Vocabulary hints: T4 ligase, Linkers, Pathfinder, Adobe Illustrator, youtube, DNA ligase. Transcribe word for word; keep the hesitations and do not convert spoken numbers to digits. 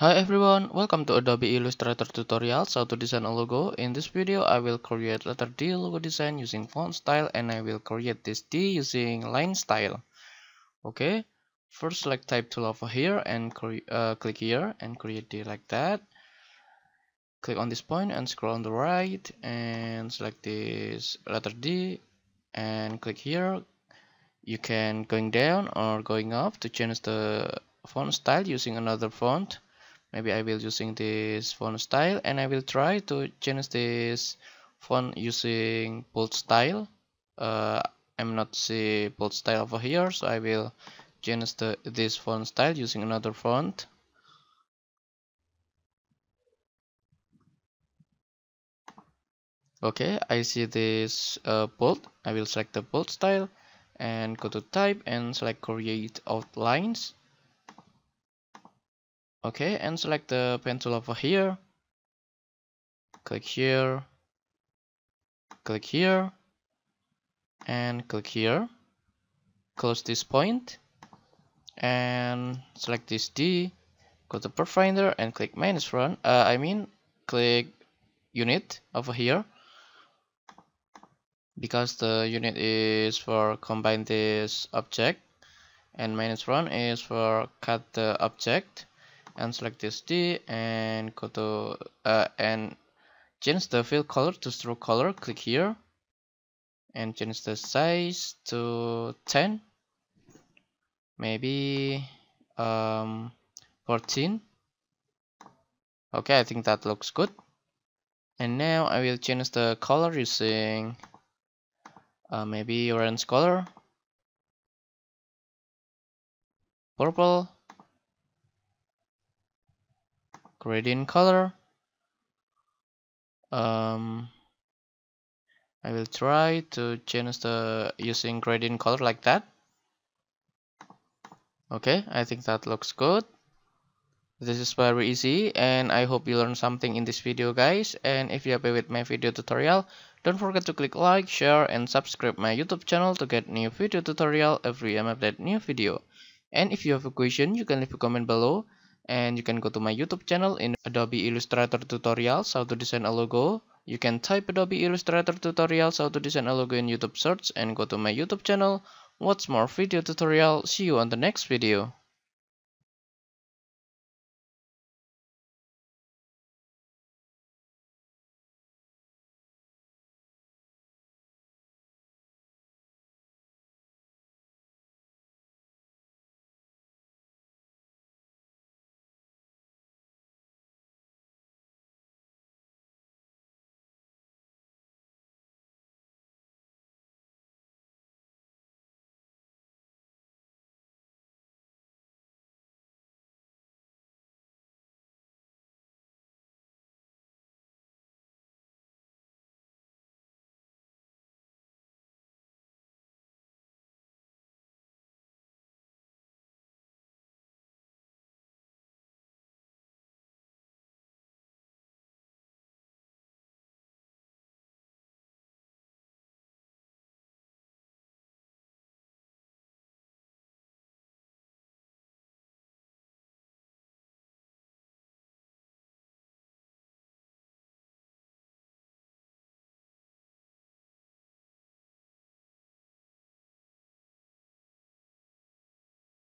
Hi everyone, welcome to Adobe Illustrator tutorials how to design a logo. In this video, I will create letter D logo design using font style, and I will create this D using line style. Okay, first select type tool over here and uh, click here and create D like that. Click on this point and scroll on the right and select this letter D and click here. You can going down or going up to change the font style using another font. Maybe I will using this font style, and I will try to change this font using bold style. Uh, I'm not see bold style over here, so I will change the, this font style using another font. Okay, I see this uh, bold. I will select the bold style and go to type and select create outlines. Okay, and select the pen tool over here, click here, click here, and click here, close this point, and select this D, go to Pathfinder and click minus front, uh, I mean click unit over here, because the unit is for combine this object, and minus front is for cut the object. And select this D and go to uh, and change the fill color to stroke color. Click here and change the size to ten, maybe um, fourteen. Okay, I think that looks good. And now I will change the color using uh, maybe orange color, purple, gradient color. um, I will try to change the using gradient color like that. Okay, I think that looks good. This is very easy, and I hope you learned something in this video, guys. And if you're happy with my video tutorial, don't forget to click like, share, and subscribe my YouTube channel to get new video tutorial every time I update new video. And if you have a question, you can leave a comment below. And you can go to my YouTube channel in Adobe Illustrator tutorials how to design a logo. You can type Adobe Illustrator tutorials how to design a logo in YouTube search and go to my YouTube channel. Watch more video tutorial. See you on the next video.